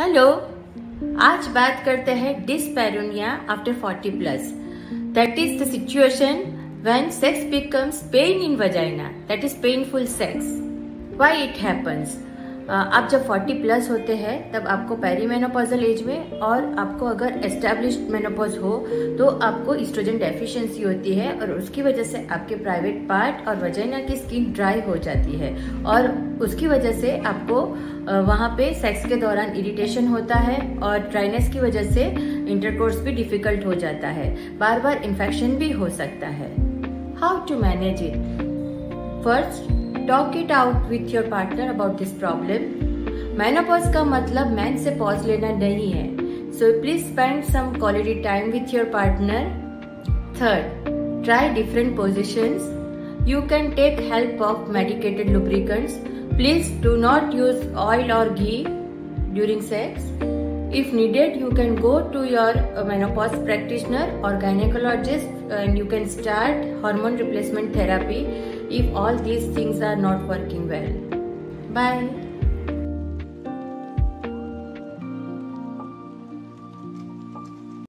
Hello, आज बात करते हैं dyspareunia after 40+। That is the situation when sex becomes pain in vagina, that is painful sex. Why it happens? आप जब 40+ होते हैं तब आपको पेरीमेनोपॉजल एज में, और आपको अगर एस्टैब्लिश्ड मेनोपॉज हो तो आपको एस्ट्रोजन डेफिशिएंसी होती है, और उसकी वजह से आपके प्राइवेट पार्ट और वजाइना की स्किन ड्राई हो जाती है, और उसकी वजह से आपको वहाँ पे सेक्स के दौरान इरिटेशन होता है, और ड्राइनेस की वजह से इंटरकोर्स भी डिफिकल्ट हो जाता है। बार बार इन्फेक्शन भी हो सकता है। How to manage it? First, talk it out with your partner about this problem. Menopause का मतलब मैन से पॉज लेना नहीं है, so please spend some quality time with your partner. Third, try different positions. You can take help of medicated lubricants. Please do not use oil or ghee during sex. If needed, you can go to your menopause practitioner or gynecologist, and you can start hormone replacement therapy if all these things are not working well. Bye.